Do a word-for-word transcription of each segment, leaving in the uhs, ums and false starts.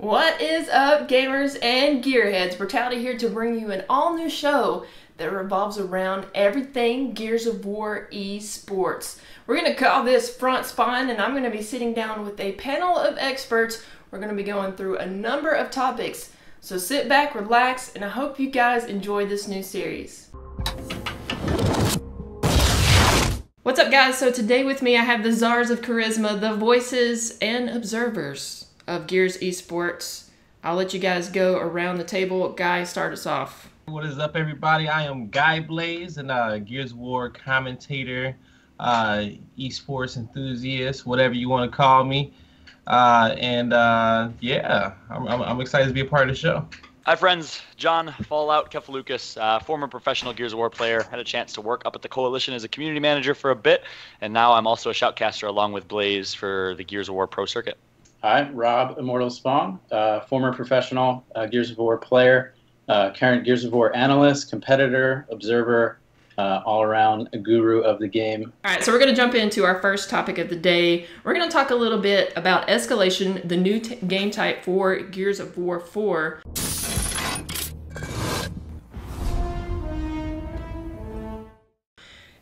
What is up, gamers and gearheads? Brutality here to bring you an all-new show that revolves around everything Gears of War esports. We're going to call this Front Spine, and I'm going to be sitting down with a panel of experts. We're going to be going through a number of topics. So sit back, relax, and I hope you guys enjoy this new series. What's up, guys? So today with me I have the czars of charisma, the voices and observers of Gears esports. I'll let you guys go around the table. Guy, start us off. What is up, everybody? I am Guy Blaze, and uh, Gears War commentator, uh, esports enthusiast, whatever you want to call me. Uh, and uh, yeah, I'm, I'm, I'm excited to be a part of the show. Hi, friends. John Fallout Kefalukas, uh, former professional Gears of War player, had a chance to work up at the Coalition as a community manager for a bit, and now I'm also a shoutcaster along with Blaze for the Gears of War Pro Circuit. Hi, Rob Immortal Spawn, uh, former professional uh, Gears of War player, uh, current Gears of War analyst, competitor, observer, uh, all-around guru of the game. All right, so we're going to jump into our first topic of the day. We're going to talk a little bit about Escalation, the new t game type for Gears of War four.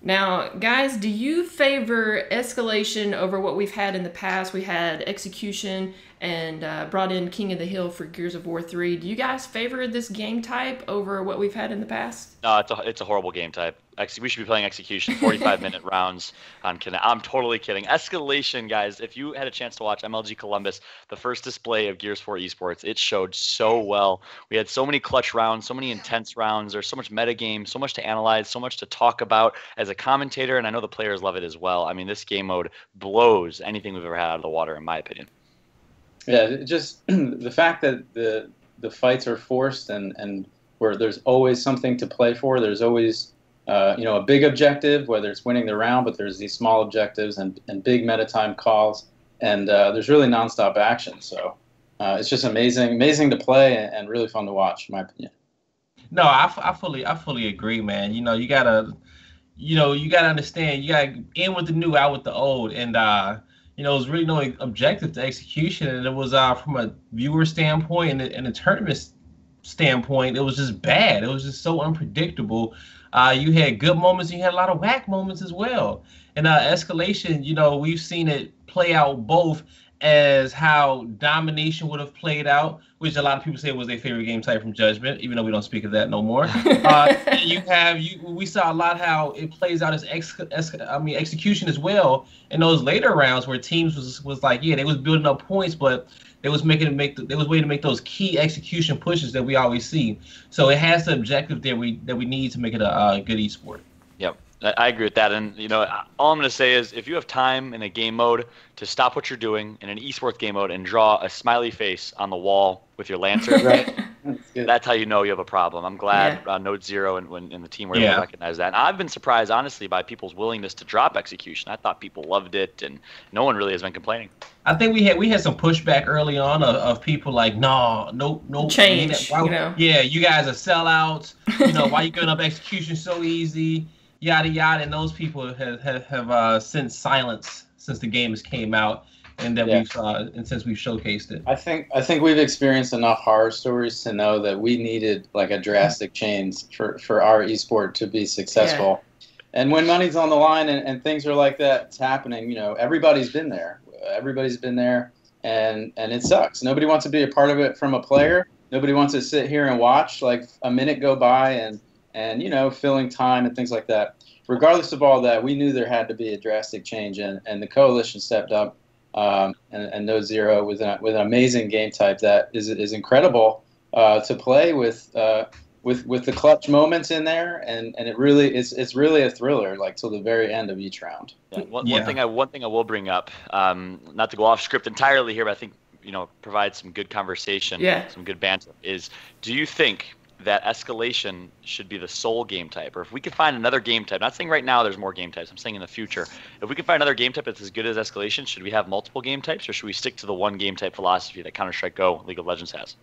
Now, guys, do you favor Escalation over what we've had in the past? We had Execution and uh, brought in King of the Hill for Gears of War three. Do you guys favor this game type over what we've had in the past? No, it's a, it's a horrible game type. We should be playing Execution, forty-five minute rounds. I'm kidding. I'm totally kidding. Escalation, guys, if you had a chance to watch M L G Columbus, the first display of Gears four esports, it showed so well. We had so many clutch rounds, so many intense rounds. There's so much metagame, so much to analyze, so much to talk about as a commentator, and I know the players love it as well. I mean, this game mode blows anything we've ever had out of the water, in my opinion. Yeah, it just the fact that the the fights are forced and, and where there's always something to play for, there's always... Uh, you know, a big objective, whether it's winning the round, but there's these small objectives and, and big meta time calls, and uh, there's really nonstop action. So uh, it's just amazing, amazing to play and, and really fun to watch, in my opinion. No, I, I fully, I fully agree, man. You know, you gotta, you know, you gotta understand. You gotta in with the new, out with the old, and uh, you know, there's really no objective to Execution, and it was uh, from a viewer standpoint and, and a tournament standpoint, it was just bad. It was just so unpredictable. Uh, you had good moments, you had a lot of whack moments as well. And uh, Escalation, you know, we've seen it play out both as how domination would have played out, which a lot of people say was their favorite game type from Judgment, even though we don't speak of that no more. uh, you have, you, we saw a lot how it plays out as ex, ex, I mean, Execution as well in those later rounds where teams was was like, yeah, they was building up points, but they was making make the, they was way to make those key Execution pushes that we always see. So it has the objective that we that we need to make it a, a good esport. Yep. I agree with that, and you know, all I'm going to say is if you have time in a game mode to stop what you're doing in an esports game mode and draw a smiley face on the wall with your Lancer, right? That's, that's how you know you have a problem. I'm glad yeah. uh, Node Zero and when in the team were able yeah. to recognize that. And I've been surprised, honestly, by people's willingness to drop Execution. I thought people loved it, and no one really has been complaining. I think we had we had some pushback early on of, of people like, no, no, no change. Why, you know? Yeah, you guys are sellouts. You know, why are you giving up Execution so easy? Yada yada, and those people have have, have uh, since silenced since the games came out, and that yeah. we've uh, and since we've showcased it. I think I think we've experienced enough horror stories to know that we needed like a drastic change for for our esport to be successful. Yeah. And when money's on the line and, and things are like that, it's happening. You know, everybody's been there. Everybody's been there, and and it sucks. Nobody wants to be a part of it from a player. Nobody wants to sit here and watch like a minute go by and. And, you know, filling time and things like that. Regardless of all that, we knew there had to be a drastic change, and, and the Coalition stepped up, um, and, and Node Zero with an, with an amazing game type that is, is incredible uh, to play with, uh, with with the clutch moments in there, and, and it really it's it's really a thriller, like till the very end of each round. Yeah, one, yeah. one thing I one thing I will bring up, um, not to go off script entirely here, but I think you know provide some good conversation, yeah. some good banter. Is do you think that Escalation should be the sole game type, or if we could find another game type, not saying right now there's more game types, I'm saying in the future, if we could find another game type that's as good as Escalation, should we have multiple game types, or should we stick to the one game type philosophy that Counter-Strike Go, League of Legends has?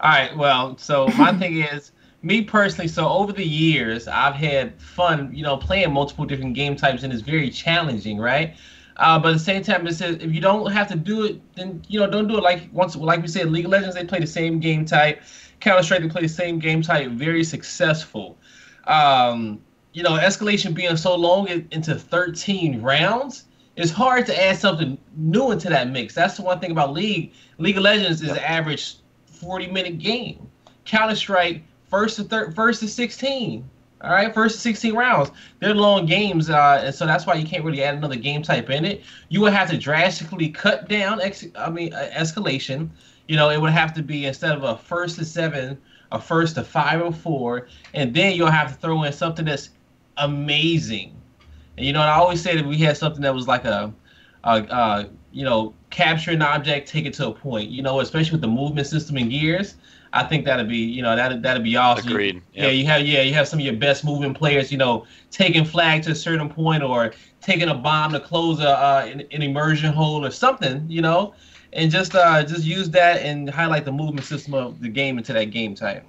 All right, well, so my thing is, me personally, so over the years, I've had fun, you know, playing multiple different game types, and it's very challenging, right? Uh, but at the same time, it says if you don't have to do it, then you know don't do it. Like once, like we said, League of Legends, they play the same game type. Counter-Strike, they play the same game type. Very successful. Um, you know, Escalation being so long into thirteen rounds, it's hard to add something new into that mix. That's the one thing about League. League of Legends is an average forty-minute game. Counter-Strike, first to third, first to sixteen. All right, first sixteen rounds. They're long games, uh, and so that's why you can't really add another game type in it. You would have to drastically cut down, ex I mean, uh, escalation. You know, it would have to be instead of a first to seven, a first to five or four, and then you'll have to throw in something that's amazing. And you know, and I always say that we had something that was like a, a uh, you know, capture an object, take it to a point. You know, especially with the movement system in Gears. I think that'd be, you know, that that'd be awesome. Agreed. Yep. Yeah, you have, yeah, you have some of your best moving players, you know, taking flag to a certain point or taking a bomb to close a uh, an, an immersion hole or something, you know, and just uh, just use that and highlight the movement system of the game into that game type.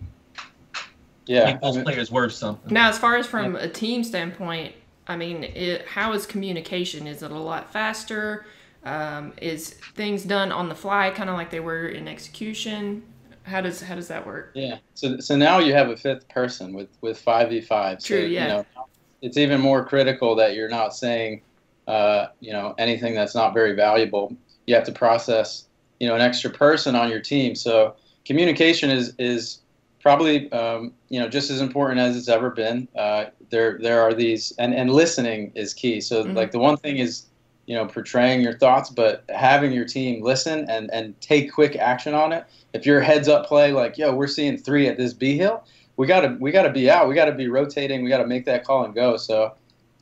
Yeah, make those players worth something. Now, as far as from a team standpoint, I mean, it, how is communication? Is it a lot faster? Um, is things done on the fly, kind of like they were in Execution? How does how does that work? Yeah. So so now you have a fifth person with with five v five. True. So, yeah. You know, it's even more critical that you're not saying, uh, you know, anything that's not very valuable. You have to process, you know, an extra person on your team. So communication is is probably um, you know, just as important as it's ever been. Uh, there there are these and and listening is key. So mm-hmm. like the one thing is, you know, portraying your thoughts, but having your team listen and, and take quick action on it. If your heads up play, like, yo, we're seeing three at this B hill, we gotta we gotta be out, we gotta be rotating, we gotta make that call and go. So,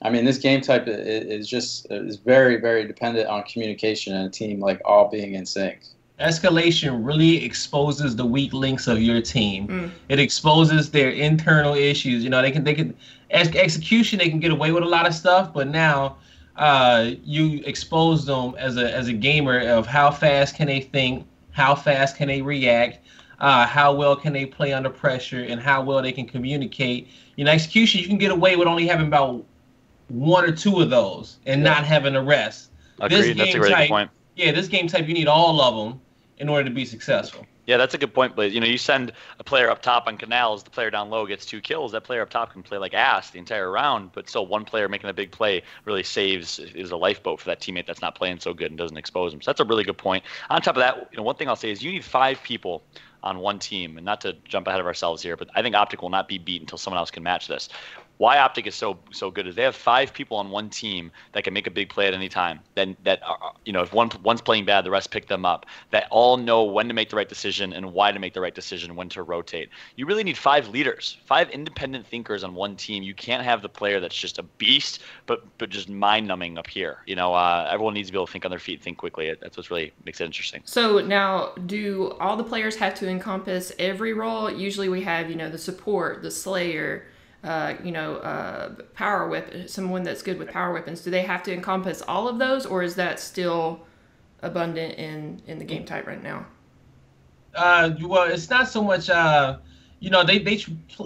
I mean, this game type is just is very very dependent on communication and a team like all being in sync. Escalation really exposes the weak links of your team. Mm. It exposes their internal issues. You know, they can they can ex execution they can get away with a lot of stuff, but now. Uh, you expose them as a as a gamer of how fast can they think, how fast can they react, uh, how well can they play under pressure, and how well they can communicate. You know, Execution, you can get away with only having about one or two of those and yeah. not having the rest. Agreed. That's a really good point. Yeah, this game type, you need all of them in order to be successful. Yeah, that's a good point, Blaze. You know, you send a player up top on canals, the player down low gets two kills. That player up top can play like ass the entire round, but still one player making a big play really saves, is a lifeboat for that teammate that's not playing so good and doesn't expose them. So that's a really good point. On top of that, you know, one thing I'll say is you need five people on one team, and not to jump ahead of ourselves here, but I think Optic will not be beat until someone else can match this. Why Optic is so so good is they have five people on one team that can make a big play at any time. Then that are, you know, if one one's playing bad, the rest pick them up. That all know when to make the right decision and why to make the right decision, when to rotate. You really need five leaders, five independent thinkers on one team. You can't have the player that's just a beast, but but just mind numbing up here. You know, uh, everyone needs to be able to think on their feet, think quickly. That's what really makes it interesting. So now, do all the players have to encompass every role? Usually, we have, you know, the support, the slayer. Uh, you know, uh, power weapon, someone that's good with power weapons. Do they have to encompass all of those, or is that still abundant in in the game type right now? Uh, well, it's not so much. Uh, you know, they they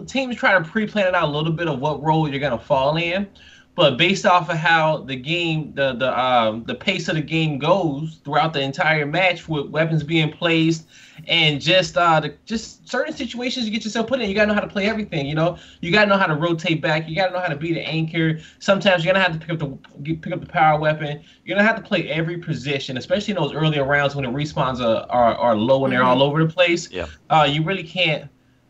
teams try to pre-plan out a little bit of what role you're gonna fall in, but based off of how the game, the the um, the pace of the game goes throughout the entire match, with weapons being placed. And just uh, the, just certain situations you get yourself put in, you gotta know how to play everything. You know, you gotta know how to rotate back. You gotta know how to be the anchor. Sometimes you're gonna have to pick up the pick up the power weapon. You're gonna have to play every position, especially in those earlier rounds when the respawns are are, are low and they're mm-hmm. all over the place. Yeah. Uh, you really can't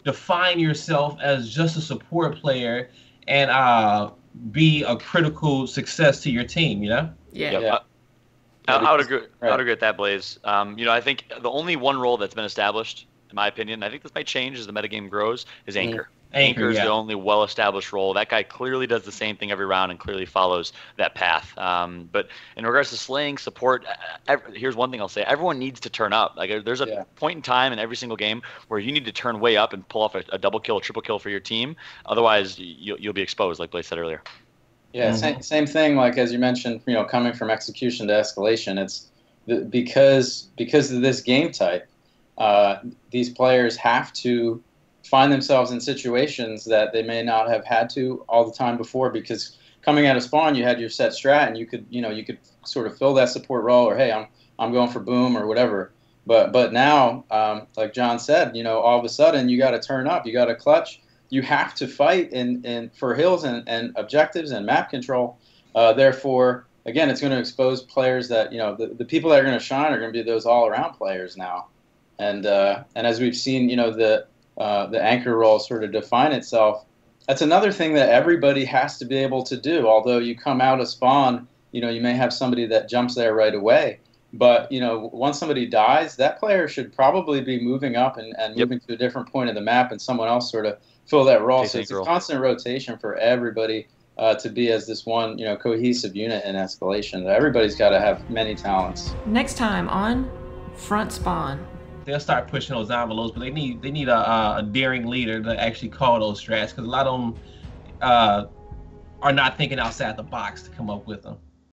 define yourself as just a support player and uh, be a critical success to your team. You know. Yeah. yeah. yeah. I would agree. I would agree with that, Blaze. Um, you know, I think the only one role that's been established, in my opinion, and I think this might change as the metagame grows, is anchor. Yeah. Anchor is yeah. the only well-established role. That guy clearly does the same thing every round and clearly follows that path. Um, but in regards to slaying, support, every, here's one thing I'll say: everyone needs to turn up. Like, there's a yeah. point in time in every single game where you need to turn way up and pull off a, a double kill, a triple kill for your team. Otherwise, you, you'll be exposed, like Blaze said earlier. Yeah, same, same thing. Like as you mentioned, you know, coming from Execution to Escalation, it's th because because of this game type, uh, these players have to find themselves in situations that they may not have had to all the time before, because coming out of spawn, you had your set strat, and you could, you know, you could sort of fill that support role, or hey, I'm I'm going for boom or whatever. But but now, um, like John said, you know, all of a sudden you got to turn up, you got to clutch, you have to fight in in for hills and and objectives and map control. Uh, therefore, again, it's going to expose players that, you know, the the people that are going to shine are going to be those all around players now, and uh, and as we've seen, you know, the uh, the anchor role sort of define itself. That's another thing that everybody has to be able to do. Although you come out of spawn, you know, you may have somebody that jumps there right away. But, you know, once somebody dies, that player should probably be moving up and, and yep. moving to a different point of the map, and someone else sort of fill that role. Take so it's girl. a constant rotation for everybody uh, to be as this one, you know, cohesive unit in Escalation. Everybody's got to have many talents. Next time on Front Spawn. They'll start pushing those envelopes, but they need they need a, a daring leader to actually call those strats, because a lot of them uh, are not thinking outside the box to come up with them.